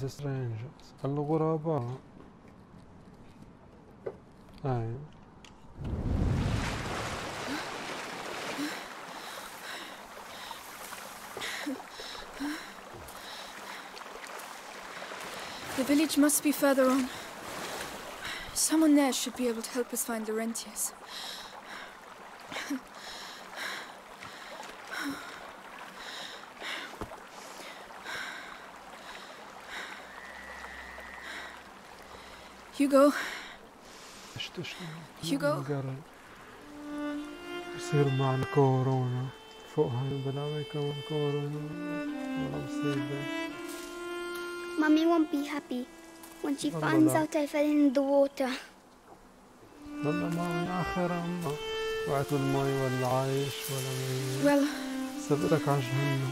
the strangers, الغرباء. أي. The village must be further on. Someone there should be able to help us find Laurentius. Hugo. Hugo. يصير معنا كورونا فوق هالبلاوي كمان كورونا والله مصيبة. Mommy won't be happy when she finds out I fell in the water. والله ما من آخر أمه وقعت المي ولا عايش ولا ميت. Well. صدقك على جهنم.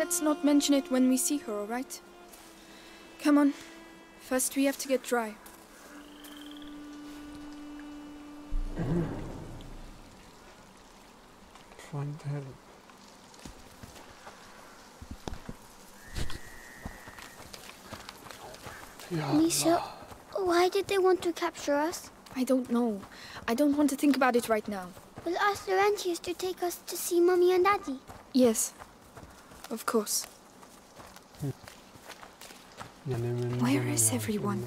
Let's not mention it when we see her, all right? Come on. First, we have to get dry. Find help. Amicia, why did they want to capture us? I don't know. I don't want to think about it right now. We'll ask Laurentius to take us to see Mommy and Daddy. Yes, of course. Where is everyone?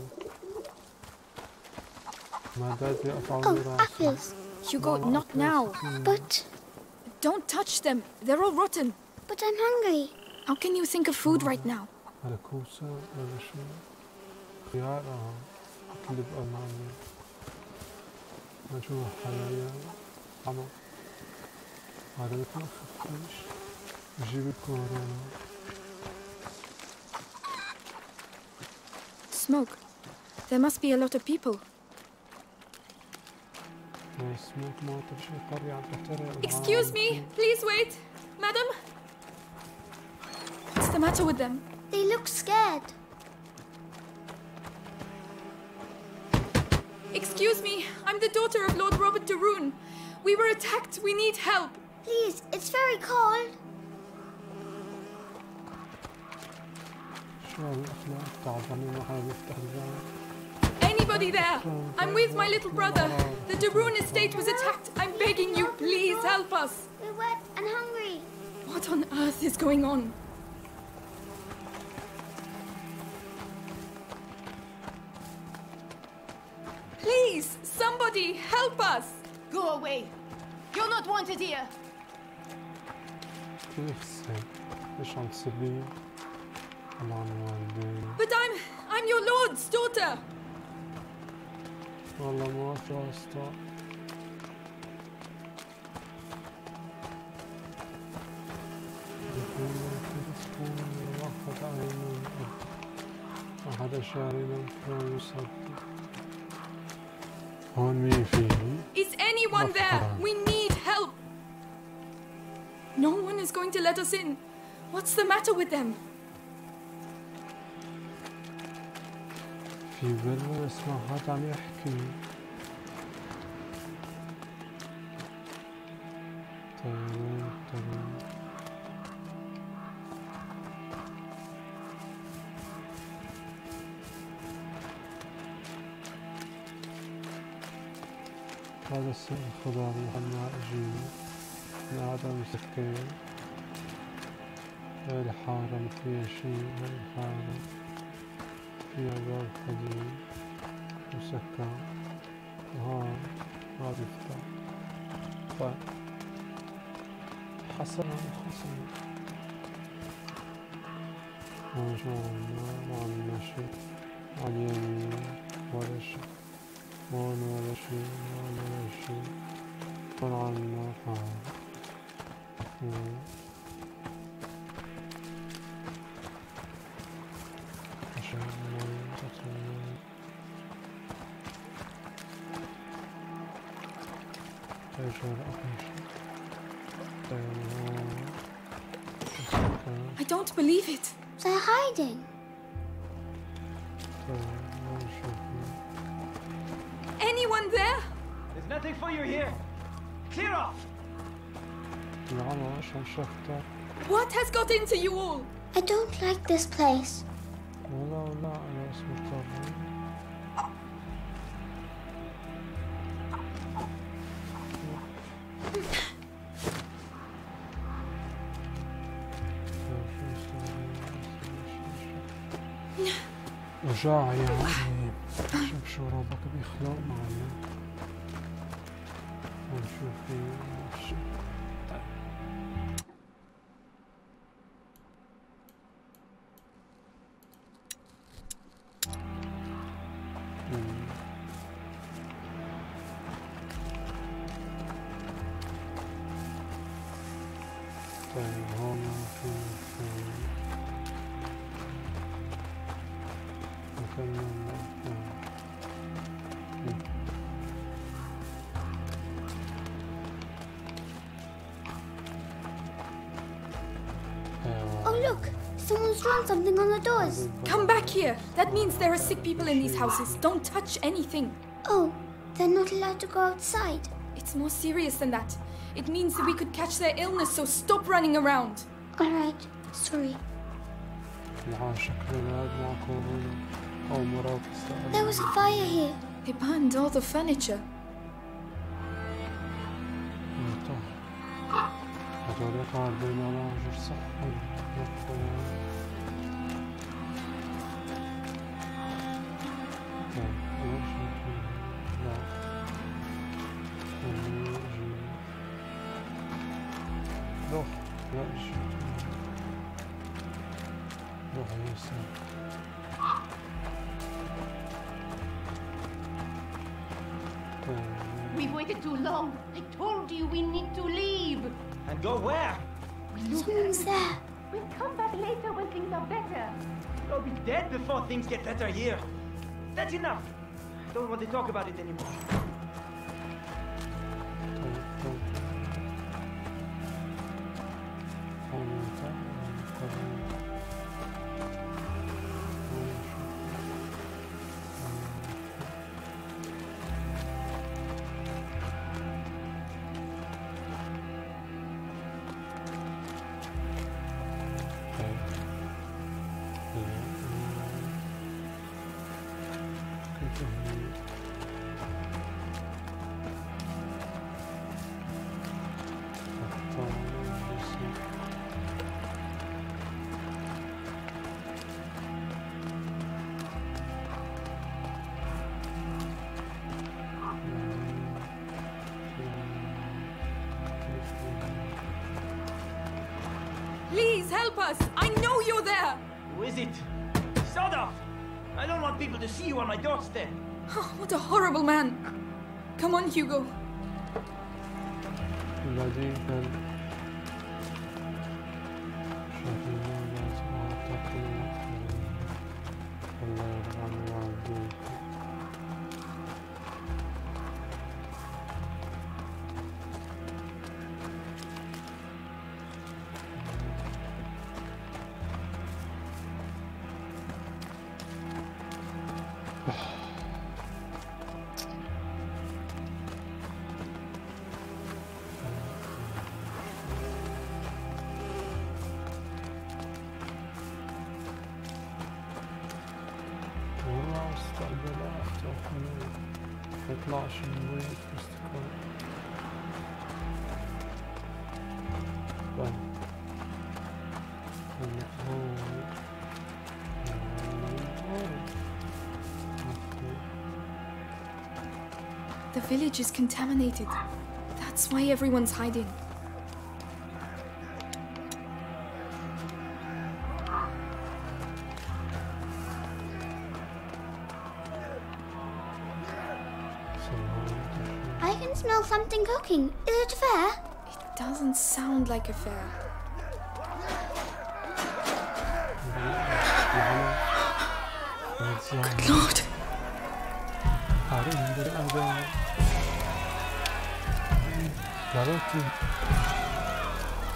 Oh, apples! Hugo, not now! But... Don't touch them! They're all rotten! But I'm hungry! How can you think of food right now? Smoke. There must be a lot of people. Excuse me, please wait. Madam? What's the matter with them? They look scared. Excuse me, I'm the daughter of Lord Robert de Rune. We were attacked, we need help. Please, it's very cold. Anybody there? I'm with my little brother. The de Rune estate was attacked. I'm begging you, please help us. We're wet and hungry. What on earth is going on? Please, somebody help us. Go away. You're not wanted here. But I'm your lord's daughter. Is anyone there? We need help. No one is going to let us in. What's the matter with them? في بلوى اسمعها عم يحكي تمام هذا السن الخضار محمد أجيب من عدم سكين غير حارة مفيها شيء غير حارة فيها باب قديم مسكر وهون ما بيفتح فحصرها حصرها ما شغلنا ما عملنا شيء على اليمين ولا شيء هون ولا شيء هون ولا شيء هون عملنا حاجة I don't believe it. They're hiding. Anyone there? There's nothing for you here. Clear off. What has got into you all? I don't like this place. Ona ale smutkowy. Żaja, szybszy robak wychlał, mamy. On się wyjdzie. Something on the doors. Come back here. That means there are sick people in these houses. Don't touch anything. Oh, they're not allowed to go outside. It's more serious than that. It means that we could catch their illness, so stop running around. All right. Sorry. There was a fire here. They burned all the furniture. We've waited too long. I told you we need to leave. And go where? Someone's there. We'll come back later when things are better. I'll be dead before things get better here. That's enough. I don't want to talk about it anymore. Help us! I know you're there! Who is it? Sod off! I don't want people to see you on my doorstep! Oh, what a horrible man! Come on, Hugo. The village is contaminated. That's why everyone's hiding. I can smell something cooking. Is it a fair? It doesn't sound like a fair. Good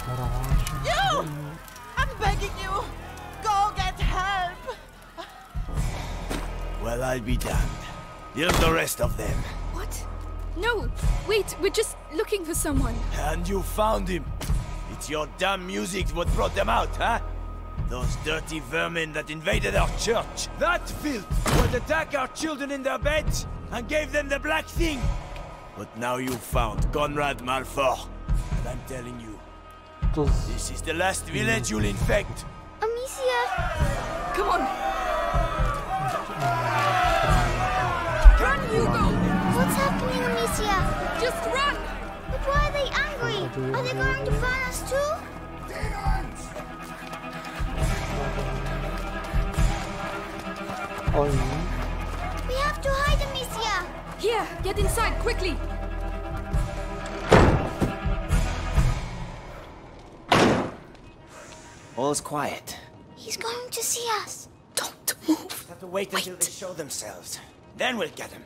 Lord! You! I'm begging you! Go get help! Well, I'll be damned. Here's the rest of them. What? No, wait, we're just looking for someone. And you found him. It's your damn music what brought them out, huh? Those dirty vermin that invaded our church, that filth would attack our children in their beds and gave them the black thing. But now you've found Conrad Malfort, and I'm telling you, this is the last village you'll infect. Amicia! Come on! Run, Hugo! What's happening, Amicia? Just run! But why are they angry? Are they going to burn us too? Oh, yeah. We have to hide, Amicia! Here, get inside, quickly! All's quiet. He's going to see us. Don't move. We have to wait until they show themselves. Then we'll get him.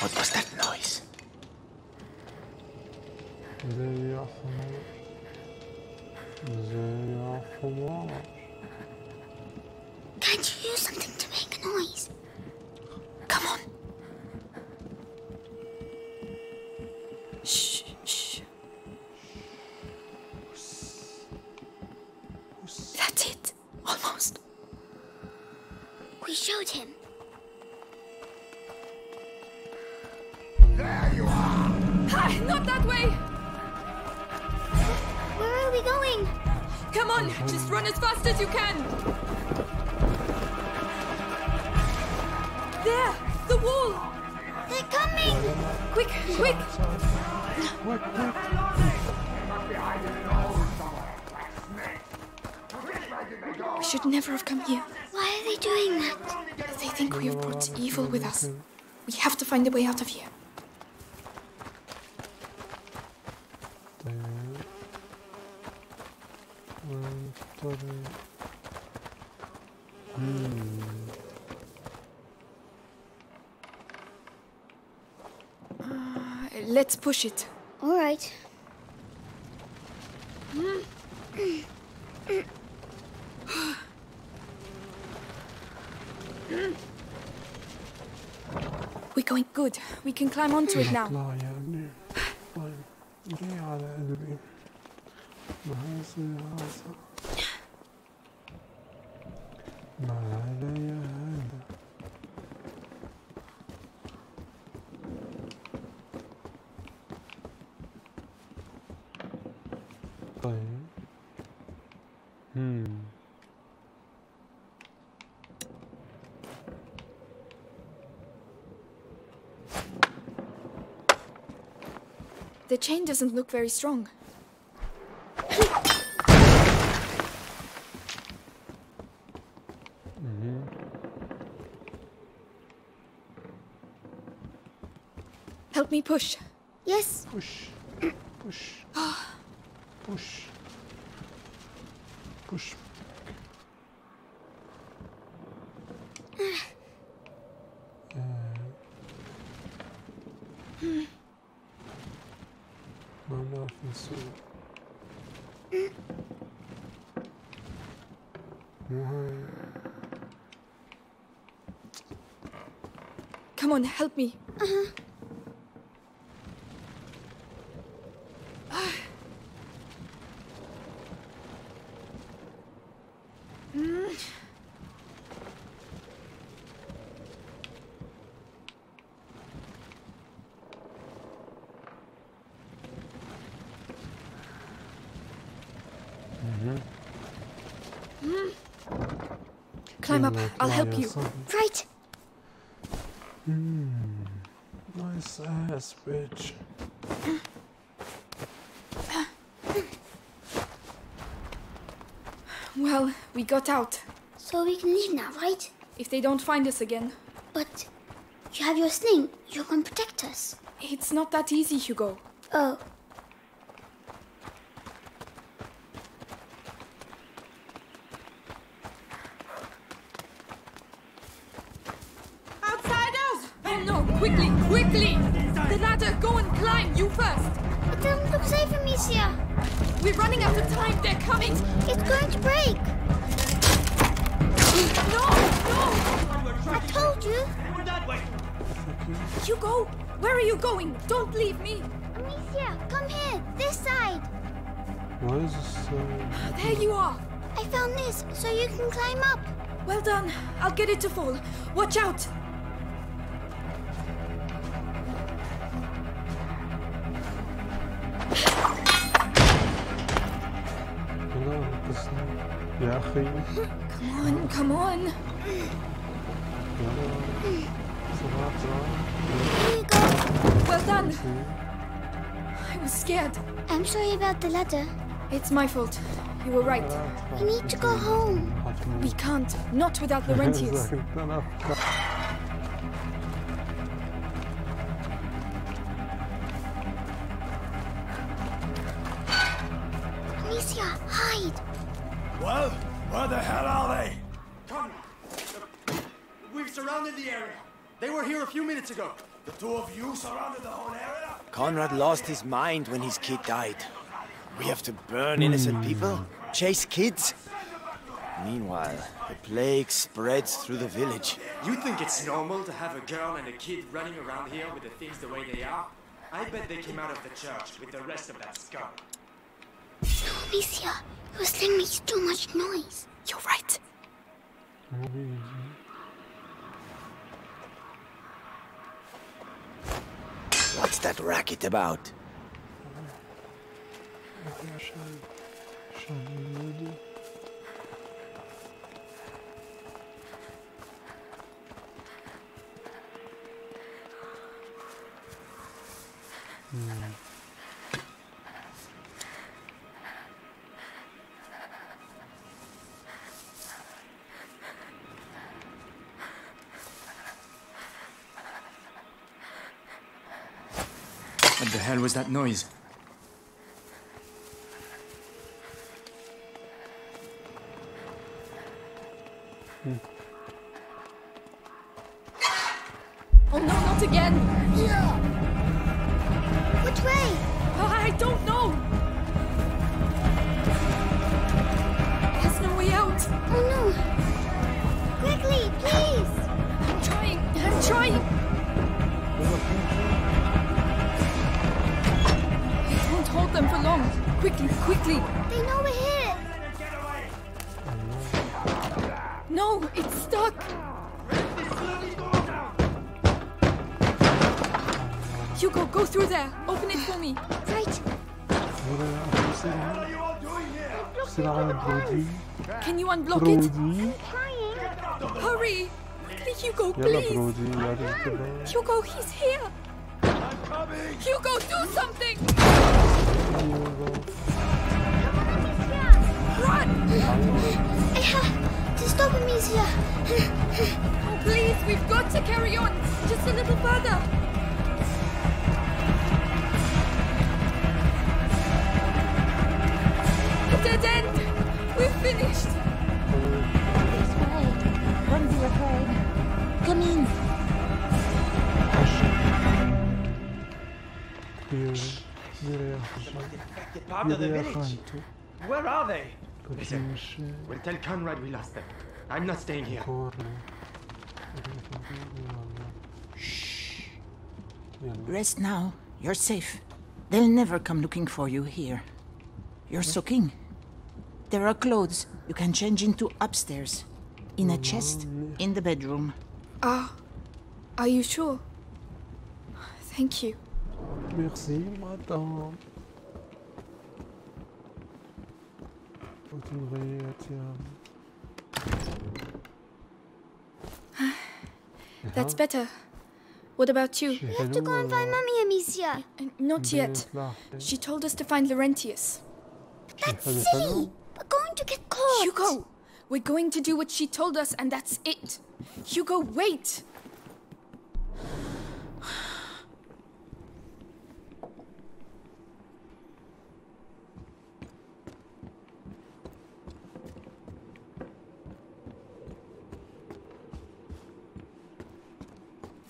What was that noise? Can't you use something to make a noise? Come on. Shh, shh. That's it. Almost. We showed him. There you are! Hi, not that way! Where are we going? Come on, just run as fast as you can! There! The wall! They're coming! Quick, quick! We should never have come here. Why are they doing that? They think we have brought evil with us. We have to find a way out of here. Let's push it. All right. We're going good. We can climb onto it now. The chain doesn't look very strong. Help me push. Yes. Push. Push. Push. Push. Come on, help me. Climb up, I'll help you. Right! Nice ass, bitch. Well, we got out. So we can leave now, right? If they don't find us again. But you have your sling. You can protect us. It's not that easy, Hugo. Oh. Quickly! The ladder, go and climb, you first! It doesn't look safe, Amicia! We're running out of time. They're coming. It's going to break. No, no. I told you. We're that way. Hugo, where are you going? Don't leave me. Amicia, come here. This side. Why is this side? There you are. I found this so you can climb up. Well done. I'll get it to fall. Watch out. Come on, come on. Here you go. Well done. I was scared. I'm sorry about the ladder. It's my fault. You were right. We need to go home. We can't. Not without Laurentius. Amicia, hide. Well, where the hell are they? Conrad, we've surrounded the area. They were here a few minutes ago. The two of you surrounded the whole area? Conrad lost his mind when his kid died. We have to burn innocent people? Chase kids? Meanwhile, the plague spreads through the village. You think it's normal to have a girl and a kid running around here with the things the way they are? I bet they came out of the church with the rest of that scum. Amicia, your thing makes too much noise. You're right. What's that racket about? What the hell was that noise? Oh no, not again! Yeah. Which way? I don't know! There's no way out! Oh no! Quickly, please! I'm trying! Hold them for long. Quickly, quickly. They know we're here. No, it's stuck. Hugo, go through there. Open it for me. Right. What are you all doing here? Can you unblock it? Hurry. Quickly, Hugo, please. Hugo, he's here. Hugo, do something! Run! I have to stop Amicia. Oh, please, we've got to carry on. Just a little further. A dead end. We're finished. This way. Don't be afraid. Come in. Part of the village. Where are they? Listen, we'll tell Conrad we lost them. I'm not staying here. Shh. Rest now. You're safe. They'll never come looking for you here. You're soaking. There are clothes you can change into upstairs. In a chest, in the bedroom. Ah, are you sure? Thank you. Merci, madame. That's better. What about you? We have to go and find Mummy Amicia. Not yet. She told us to find Laurentius. That's silly. We're going to get caught. Hugo, we're going to do what she told us and that's it. Hugo, wait.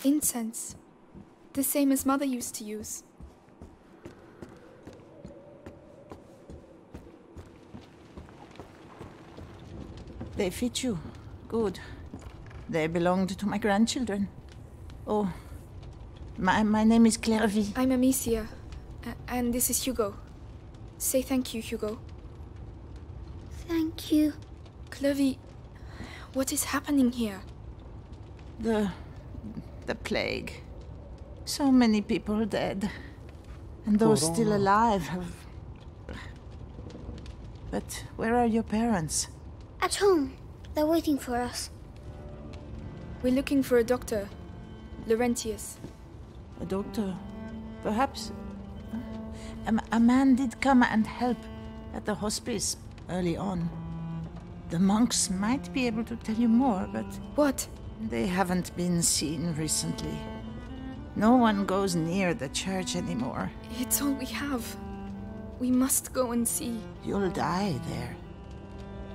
Incense. The same as Mother used to use. They fit you. Good. They belonged to my grandchildren. Oh, my name is Clairvie. I'm Amicia, and this is Hugo. Say thank you, Hugo. Thank you. Clairvie, what is happening here? The plague. So many people dead. And those still alive have... But where are your parents? At home. They're waiting for us. We're looking for a doctor. Laurentius. A doctor? Perhaps... A man did come and help at the hospice early on. The monks might be able to tell you more, but... What? They haven't been seen recently. No one goes near the church anymore. It's all we have. We must go and see. You'll die there.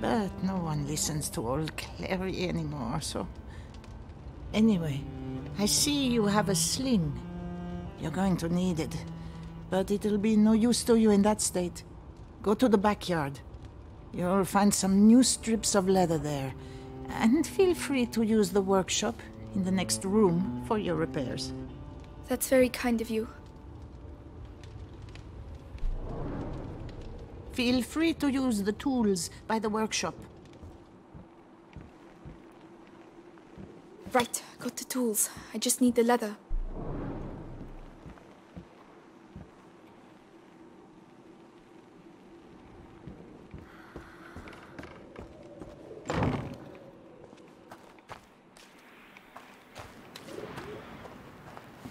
But no one listens to old Clairvie anymore, so... Anyway, I see you have a sling. You're going to need it. But it'll be no use to you in that state. Go to the backyard. You'll find some new strips of leather there. And feel free to use the workshop in the next room for your repairs. That's very kind of you. Feel free to use the tools by the workshop. Right, got the tools. I just need the leather.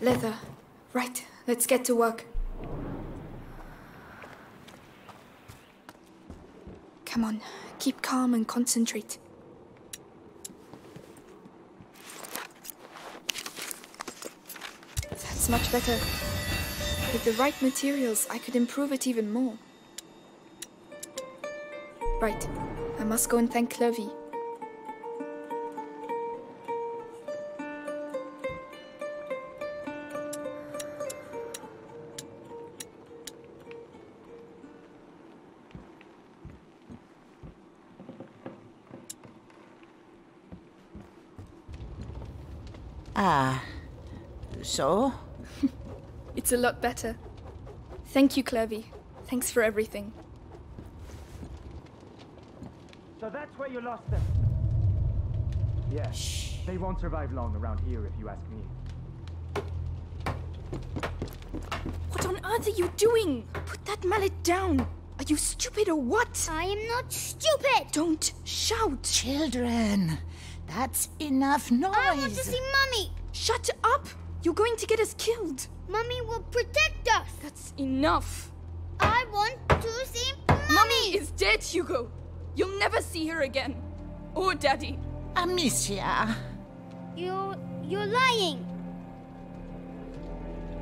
Leather. Right, let's get to work. Come on, keep calm and concentrate. That's much better. With the right materials, I could improve it even more. Right, I must go and thank Clairvie. Ah, so? It's a lot better. Thank you, Clairvie. Thanks for everything. So that's where you lost them. Yeah, shh. They won't survive long around here, if you ask me. What on earth are you doing? Put that mallet down. Are you stupid or what? I am not stupid. Don't shout. Children. That's enough noise! I want to see Mummy! Shut up! You're going to get us killed! Mummy will protect us! That's enough! I want to see Mummy! Mummy is dead, Hugo! You'll never see her again! Or Daddy! Amicia! You're lying!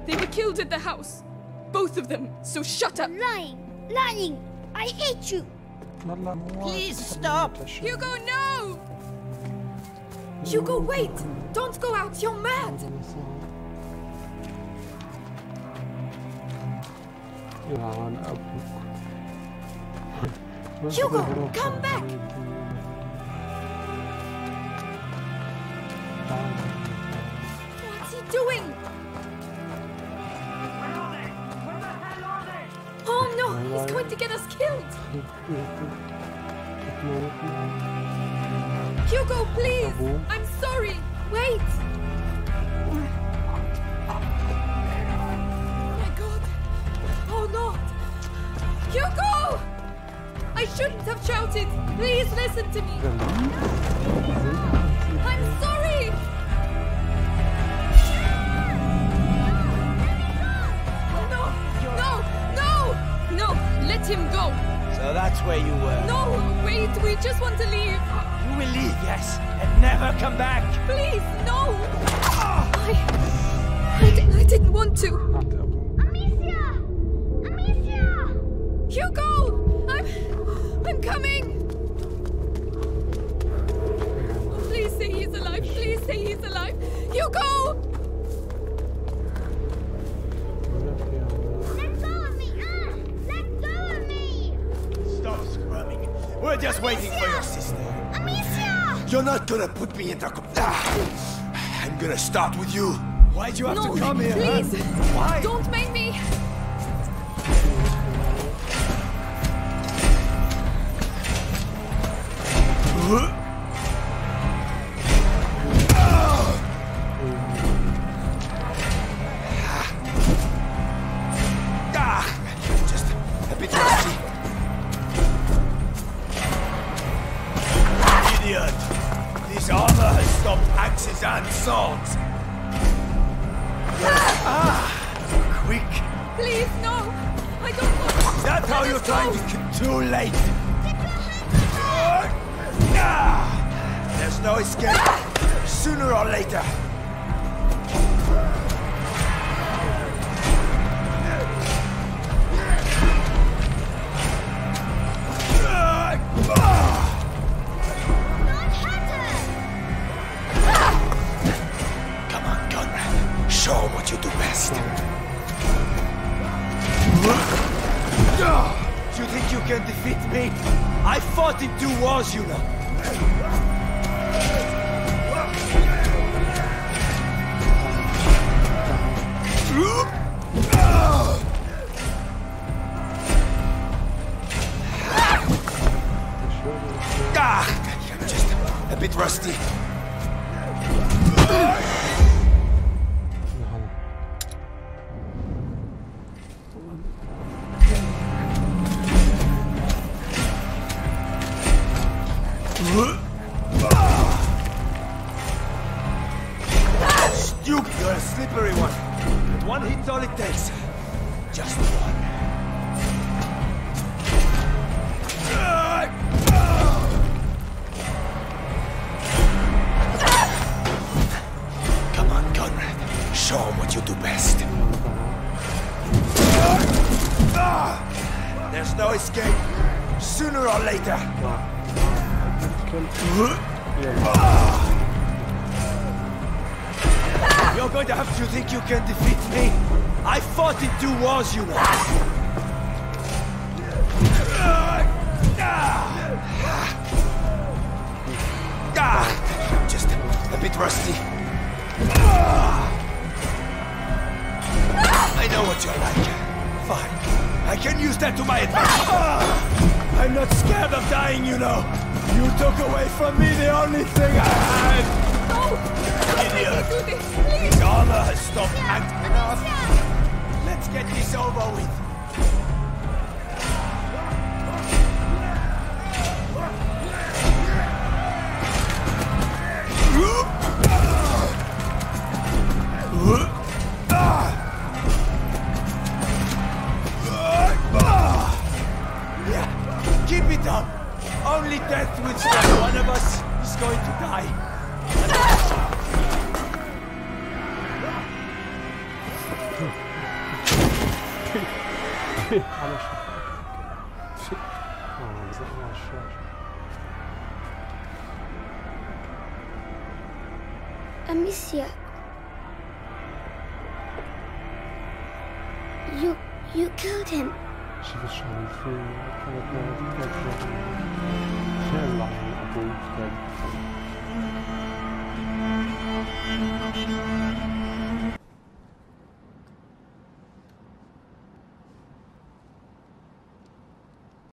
They were killed at the house! Both of them, so shut up! Lying! Lying! I hate you! Please stop! Hugo, no! Hugo, wait! Don't go out! You're mad! Hugo, come back! What's he doing? Where are they? Where the hell are they? Oh no! He's going to get us killed! Hugo, please! I'm sorry! Wait! Oh my God! Oh no! Hugo! I shouldn't have shouted! Please listen to me! I'm sorry! No! No! No! Let him go! So that's where you were? No! Wait! We just want to leave! We leave, yes, and never come back. Please, no. Oh. I didn't want to. Amicia, Amicia, Hugo, I'm coming. Oh, please say he's alive. Please say he's alive, Hugo. Let go of me, Let go of me. Stop scrumming. We're just waiting for your sister. Amicia! You're not gonna put me in the... I'm gonna start with you. Why'd you have to come here? Please! Huh? Why? Don't make me! You know. I'm just a bit rusty. I know what you're like. Fine. I can use that to my advantage. I'm not scared of dying, you know. You took away from me the only thing I had. No! Idiot! His armor has stopped acting. Let's get this over with. Yeah, keep it up. Only death which one of us is going to die. Shit. Oh, is that my shot? Amicia. You killed him. She was showing through the above them.